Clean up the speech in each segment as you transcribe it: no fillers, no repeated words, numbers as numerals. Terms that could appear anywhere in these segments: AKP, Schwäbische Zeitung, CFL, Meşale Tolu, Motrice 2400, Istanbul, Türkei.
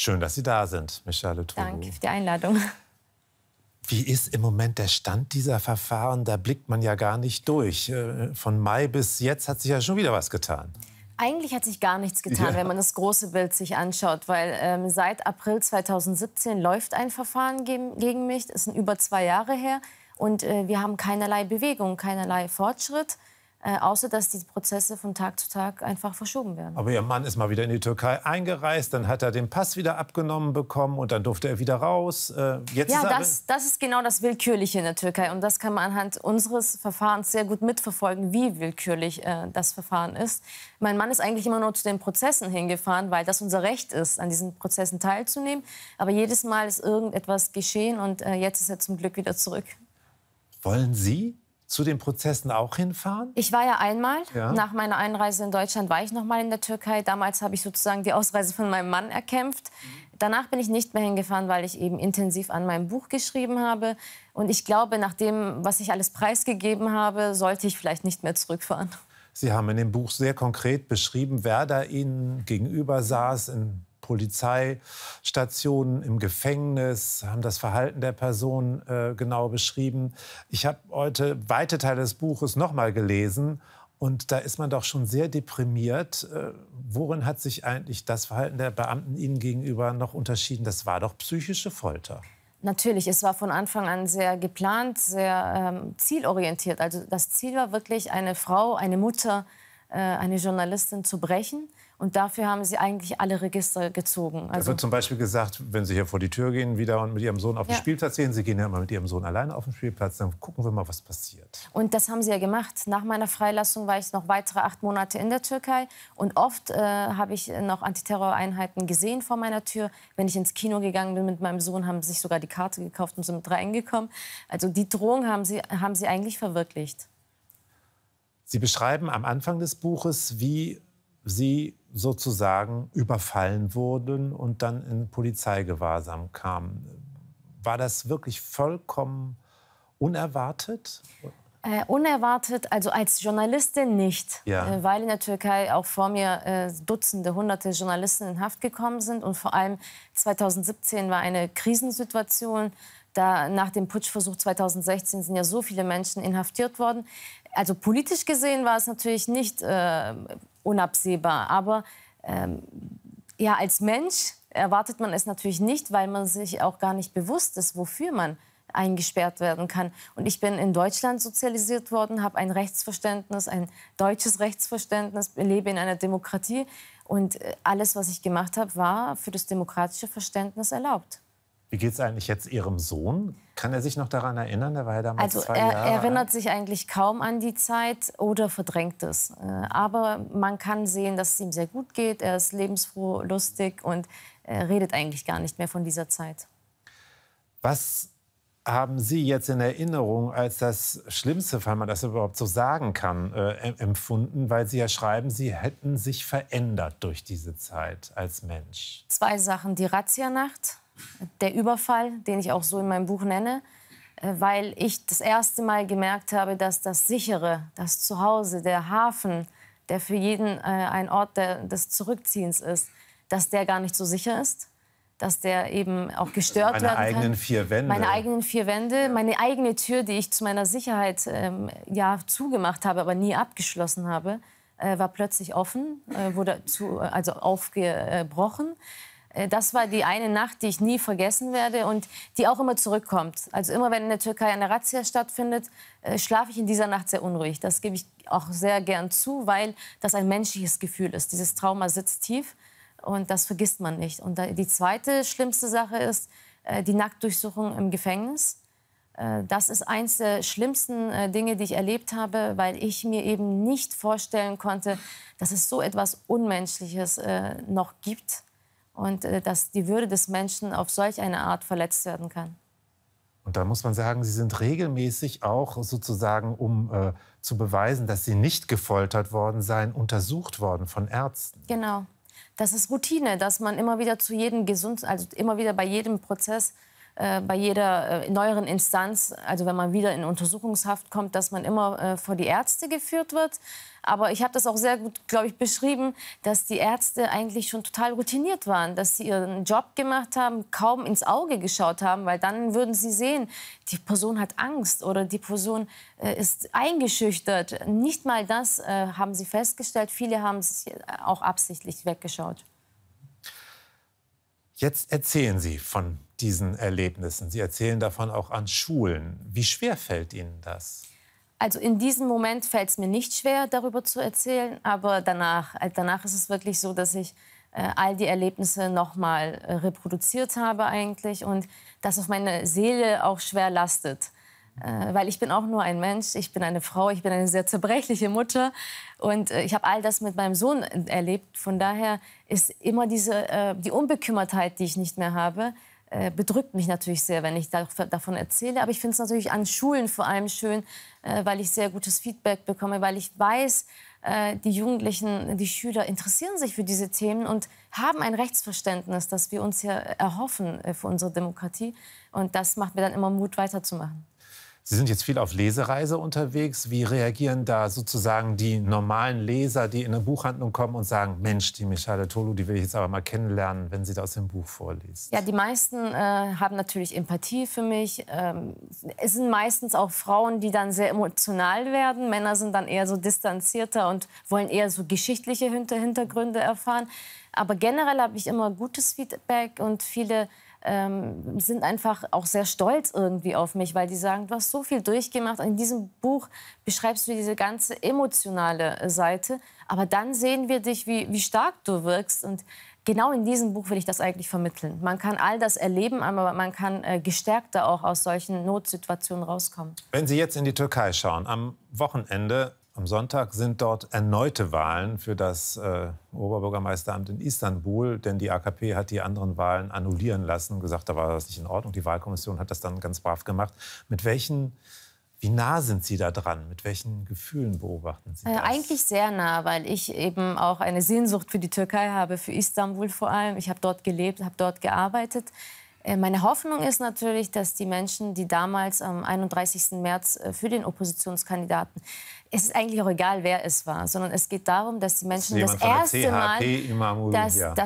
Schön, dass Sie da sind, Meşale Tolu. Danke für die Einladung. Wie ist im Moment der Stand dieser Verfahren? Da blickt man ja gar nicht durch. Von Mai bis jetzt hat sich ja schon wieder was getan. Eigentlich hat sich gar nichts getan, wenn man das große Bild sich anschaut. Weil seit April 2017 läuft ein Verfahren gegen mich. Das sind über 2 Jahre her. Und wir haben keinerlei Bewegung, keinerlei Fortschritt. Außer, dass die Prozesse von Tag zu Tag einfach verschoben werden. Aber Ihr Mann ist mal wieder in die Türkei eingereist, dann hat er den Pass wieder abgenommen bekommen und dann durfte er wieder raus. Jetzt ja, das ist genau das Willkürliche in der Türkei. Und das kann man anhand unseres Verfahrens sehr gut mitverfolgen, wie willkürlich das Verfahren ist. Mein Mann ist eigentlich immer nur zu den Prozessen hingefahren, weil das unser Recht ist, an diesen Prozessen teilzunehmen. Aber jedes Mal ist irgendetwas geschehen und jetzt ist er zum Glück wieder zurück. Wollen Sie zu den Prozessen auch hinfahren? Ich war ja einmal. Ja. Nach meiner Einreise in Deutschland war ich noch mal in der Türkei. Damals habe ich sozusagen die Ausreise von meinem Mann erkämpft. Danach bin ich nicht mehr hingefahren, weil ich eben intensiv an meinem Buch geschrieben habe. Und ich glaube, nach dem, was ich alles preisgegeben habe, sollte ich vielleicht nicht mehr zurückfahren. Sie haben in dem Buch sehr konkret beschrieben, wer da Ihnen gegenüber saß, in Polizeistationen, im Gefängnis, haben das Verhalten der Person genau beschrieben. Ich habe heute weite Teile des Buches nochmal gelesen und da ist man doch schon sehr deprimiert. Worin hat sich eigentlich das Verhalten der Beamten Ihnen gegenüber noch unterschieden? Das war doch psychische Folter. Natürlich, es war von Anfang an sehr geplant, sehr zielorientiert. Also das Ziel war wirklich, eine Frau, eine Mutter, eine Journalistin zu brechen. Und dafür haben sie eigentlich alle Register gezogen. Also da wird zum Beispiel gesagt, wenn Sie hier vor die Tür gehen wieder und mit Ihrem Sohn auf den Spielplatz gehen, Sie gehen ja immer mit Ihrem Sohn alleine auf den Spielplatz, dann gucken wir mal, was passiert. Und das haben sie ja gemacht. Nach meiner Freilassung war ich noch weitere 8 Monate in der Türkei. Und oft habe ich noch Antiterroreinheiten gesehen vor meiner Tür. Wenn ich ins Kino gegangen bin mit meinem Sohn, haben sie sich sogar die Karte gekauft und sind mit reingekommen. Also die Drohung haben sie eigentlich verwirklicht. Sie beschreiben am Anfang des Buches, wie Sie sozusagen überfallen wurden und dann in Polizeigewahrsam kamen. War das wirklich vollkommen unerwartet? Unerwartet, also als Journalistin nicht, weil in der Türkei auch vor mir Dutzende, Hunderte Journalisten in Haft gekommen sind. Und vor allem 2017 war eine Krisensituation. Da nach dem Putschversuch 2016 sind ja so viele Menschen inhaftiert worden. Also politisch gesehen war es natürlich nicht unabsehbar, aber ja, als Mensch erwartet man es natürlich nicht, weil man sich auch gar nicht bewusst ist, wofür man eingesperrt werden kann. Und ich bin in Deutschland sozialisiert worden, habe ein Rechtsverständnis, ein deutsches Rechtsverständnis, lebe in einer Demokratie und alles, was ich gemacht habe, war für das demokratische Verständnis erlaubt. Wie geht es eigentlich jetzt Ihrem Sohn? Kann er sich noch daran erinnern? Der war ja damals 2 Jahre alt. Er erinnert sich eigentlich kaum an die Zeit oder verdrängt es. Aber man kann sehen, dass es ihm sehr gut geht. Er ist lebensfroh, lustig und redet eigentlich gar nicht mehr von dieser Zeit. Was haben Sie jetzt in Erinnerung als das Schlimmste, wenn man das überhaupt so sagen kann, empfunden? Weil Sie ja schreiben, Sie hätten sich verändert durch diese Zeit als Mensch. 2 Sachen. Die Razzia-Nacht. Der Überfall, den ich auch so in meinem Buch nenne, weil ich das erste Mal gemerkt habe, dass das Sichere, das Zuhause, der Hafen, der für jeden ein Ort des Zurückziehens ist, dass der gar nicht so sicher ist, dass der eben auch gestört werden kann. Meine eigenen 4 Wände. Meine eigenen 4 Wände, meine eigene Tür, die ich zu meiner Sicherheit ja, zugemacht habe, aber nie abgeschlossen habe, war plötzlich offen, wurde also aufgebrochen. Das war die eine Nacht, die ich nie vergessen werde und die auch immer zurückkommt. Also immer, wenn in der Türkei eine Razzia stattfindet, schlafe ich in dieser Nacht sehr unruhig. Das gebe ich auch sehr gern zu, weil das ein menschliches Gefühl ist. Dieses Trauma sitzt tief und das vergisst man nicht. Und die zweite schlimmste Sache ist die Nacktdurchsuchung im Gefängnis. Das ist eines der schlimmsten Dinge, die ich erlebt habe, weil ich mir eben nicht vorstellen konnte, dass es so etwas Unmenschliches noch gibt. Und dass die Würde des Menschen auf solch eine Art verletzt werden kann. Und da muss man sagen, Sie sind regelmäßig auch sozusagen, um zu beweisen, dass Sie nicht gefoltert worden seien, untersucht worden von Ärzten. Genau. Das ist Routine, dass man immer wieder bei jedem Prozess bei jeder neueren Instanz, also wenn man wieder in Untersuchungshaft kommt, dass man immer vor die Ärzte geführt wird. Aber ich habe das auch sehr gut, glaube ich, beschrieben, dass die Ärzte eigentlich schon total routiniert waren, dass sie ihren Job gemacht haben, kaum ins Auge geschaut haben, weil dann würden sie sehen, die Person hat Angst oder die Person ist eingeschüchtert. Nicht mal das haben sie festgestellt. Viele haben es auch absichtlich weggeschaut. Jetzt erzählen Sie von diesen Erlebnissen. Sie erzählen davon auch an Schulen. Wie schwer fällt Ihnen das? Also in diesem Moment fällt es mir nicht schwer, darüber zu erzählen. Aber danach ist es wirklich so, dass ich all die Erlebnisse noch mal reproduziert habe eigentlich. Und das auf meine Seele auch schwer lastet. Weil ich bin auch nur ein Mensch, ich bin eine Frau, ich bin eine sehr zerbrechliche Mutter. Und ich habe all das mit meinem Sohn erlebt. Von daher ist immer die Unbekümmertheit, die ich nicht mehr habe, bedrückt mich natürlich sehr, wenn ich davon erzähle. Aber ich finde es natürlich an Schulen vor allem schön, weil ich sehr gutes Feedback bekomme, weil ich weiß, die Jugendlichen, die Schüler interessieren sich für diese Themen und haben ein Rechtsverständnis, das wir uns ja erhoffen für unsere Demokratie. Und das macht mir dann immer Mut, weiterzumachen. Sie sind jetzt viel auf Lesereise unterwegs. Wie reagieren da sozusagen die normalen Leser, die in eine Buchhandlung kommen und sagen, Mensch, die Meşale Tolu, die will ich jetzt aber mal kennenlernen, wenn sie das im Buch vorliest? Ja, die meisten haben natürlich Empathie für mich. Es sind meistens auch Frauen, die dann sehr emotional werden. Männer sind dann eher so distanzierter und wollen eher so geschichtliche Hintergründe erfahren. Aber generell habe ich immer gutes Feedback und viele sind einfach auch sehr stolz irgendwie auf mich, weil die sagen, du hast so viel durchgemacht. In diesem Buch beschreibst du diese ganze emotionale Seite, aber dann sehen wir dich, wie stark du wirkst. Und genau in diesem Buch will ich das eigentlich vermitteln. Man kann all das erleben, aber man kann gestärkter auch aus solchen Notsituationen rauskommen. Wenn Sie jetzt in die Türkei schauen, am Wochenende, am Sonntag, sind dort erneute Wahlen für das Oberbürgermeisteramt in Istanbul, denn die AKP hat die anderen Wahlen annullieren lassen und gesagt, da war das nicht in Ordnung. Die Wahlkommission hat das dann ganz brav gemacht. Wie nah sind Sie da dran? Mit welchen Gefühlen beobachten Sie das? Eigentlich sehr nah, weil ich eben auch eine Sehnsucht für die Türkei habe, für Istanbul vor allem. Ich habe dort gelebt, habe dort gearbeitet. Meine Hoffnung ist natürlich, dass die Menschen, die damals am 31. März für den Oppositionskandidaten, es ist eigentlich auch egal, wer es war, sondern es geht darum, dass die Menschen das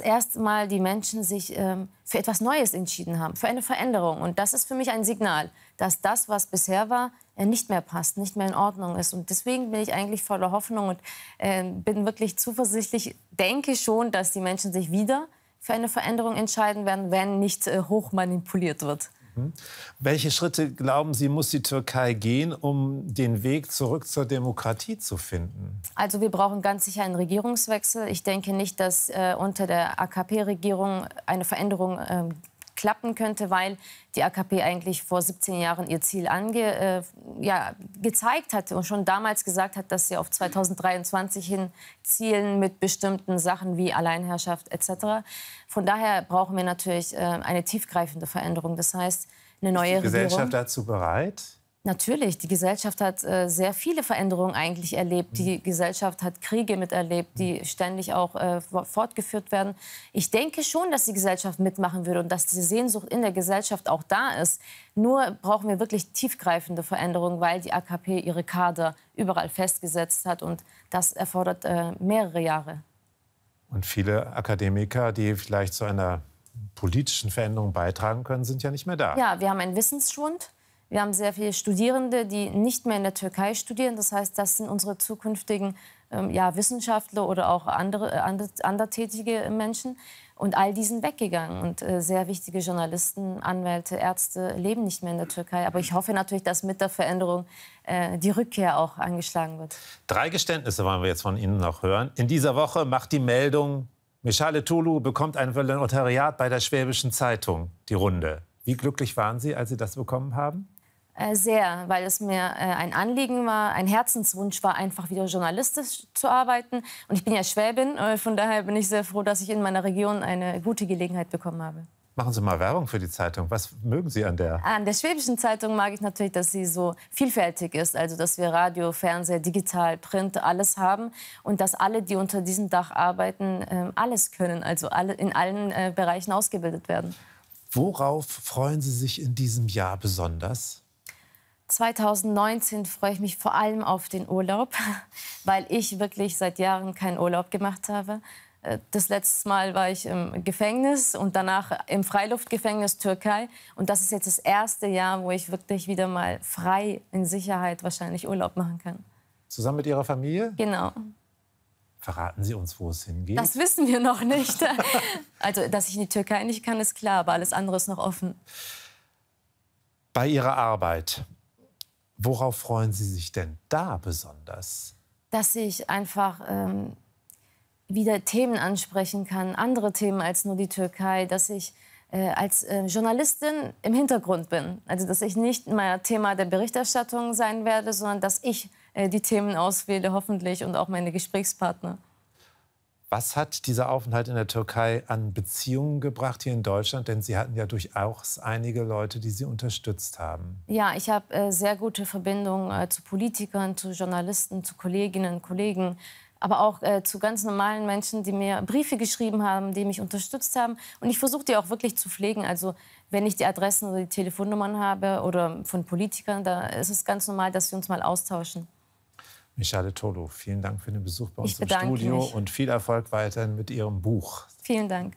erste Mal die Menschen sich für etwas Neues entschieden haben, für eine Veränderung. Und das ist für mich ein Signal, dass das, was bisher war, nicht mehr passt, nicht mehr in Ordnung ist. Und deswegen bin ich eigentlich voller Hoffnung und bin wirklich zuversichtlich, denke schon, dass die Menschen sich wieder für eine Veränderung entscheiden werden, wenn nicht hoch manipuliert wird. Mhm. Welche Schritte, glauben Sie, muss die Türkei gehen, um den Weg zurück zur Demokratie zu finden? Also wir brauchen ganz sicher einen Regierungswechsel. Ich denke nicht, dass unter der AKP-Regierung eine Veränderung klappen könnte, weil die AKP eigentlich vor 17 Jahren ihr Ziel gezeigt hatte und schon damals gesagt hat, dass sie auf 2023 hin zielen mit bestimmten Sachen wie Alleinherrschaft etc. Von daher brauchen wir natürlich eine tiefgreifende Veränderung. Das heißt, eine neue Regierung. Ist die Gesellschaft dazu bereit? Natürlich, die Gesellschaft hat sehr viele Veränderungen eigentlich erlebt. Die Gesellschaft hat Kriege miterlebt, die ständig auch fortgeführt werden. Ich denke schon, dass die Gesellschaft mitmachen würde und dass diese Sehnsucht in der Gesellschaft auch da ist. Nur brauchen wir wirklich tiefgreifende Veränderungen, weil die AKP ihre Kader überall festgesetzt hat. Und das erfordert mehrere Jahre. Und viele Akademiker, die vielleicht zu einer politischen Veränderung beitragen können, sind ja nicht mehr da. Ja, wir haben einen Wissensschwund. Wir haben sehr viele Studierende, die nicht mehr in der Türkei studieren. Das heißt, das sind unsere zukünftigen Wissenschaftler oder auch andertätige Menschen. Und all die sind weggegangen. Und sehr wichtige Journalisten, Anwälte, Ärzte leben nicht mehr in der Türkei. Aber ich hoffe natürlich, dass mit der Veränderung die Rückkehr auch angeschlagen wird. 3 Geständnisse wollen wir jetzt von Ihnen noch hören. In dieser Woche macht die Meldung, Meşale Tolu bekommt ein Volontariat bei der Schwäbischen Zeitung, die Runde. Wie glücklich waren Sie, als Sie das bekommen haben? Sehr, weil es mir ein Anliegen war, ein Herzenswunsch war, einfach wieder journalistisch zu arbeiten. Und ich bin ja Schwäbin, von daher bin ich sehr froh, dass ich in meiner Region eine gute Gelegenheit bekommen habe. Machen Sie mal Werbung für die Zeitung. Was mögen Sie an der? An der Schwäbischen Zeitung mag ich natürlich, dass sie so vielfältig ist. Also, dass wir Radio, Fernseher, digital, Print, alles haben. Und dass alle, die unter diesem Dach arbeiten, alles können. Also in allen Bereichen ausgebildet werden. Worauf freuen Sie sich in diesem Jahr besonders? 2019 freue ich mich vor allem auf den Urlaub, weil ich wirklich seit Jahren keinen Urlaub gemacht habe. Das letzte Mal war ich im Gefängnis und danach im Freiluftgefängnis Türkei. Und das ist jetzt das erste Jahr, wo ich wirklich wieder mal frei in Sicherheit wahrscheinlich Urlaub machen kann. Zusammen mit Ihrer Familie? Genau. Verraten Sie uns, wo es hingeht? Das wissen wir noch nicht. Also, dass ich in die Türkei nicht kann, ist klar, aber alles andere ist noch offen. Bei Ihrer Arbeit, worauf freuen Sie sich denn da besonders? Dass ich einfach wieder Themen ansprechen kann, andere Themen als nur die Türkei, dass ich als Journalistin im Hintergrund bin. Also, dass ich nicht mehr Thema der Berichterstattung sein werde, sondern dass ich die Themen auswähle, hoffentlich, und auch meine Gesprächspartner. Was hat dieser Aufenthalt in der Türkei an Beziehungen gebracht hier in Deutschland? Denn Sie hatten ja durchaus einige Leute, die Sie unterstützt haben. Ja, ich habe sehr gute Verbindungen zu Politikern, zu Journalisten, zu Kolleginnen und Kollegen, aber auch zu ganz normalen Menschen, die mir Briefe geschrieben haben, die mich unterstützt haben. Und ich versuche die auch wirklich zu pflegen. Also wenn ich die Adressen oder die Telefonnummern habe oder von Politikern, da ist es ganz normal, dass wir uns mal austauschen. Meşale Tolu, vielen Dank für den Besuch bei uns im Studio und viel Erfolg weiterhin mit Ihrem Buch. Vielen Dank.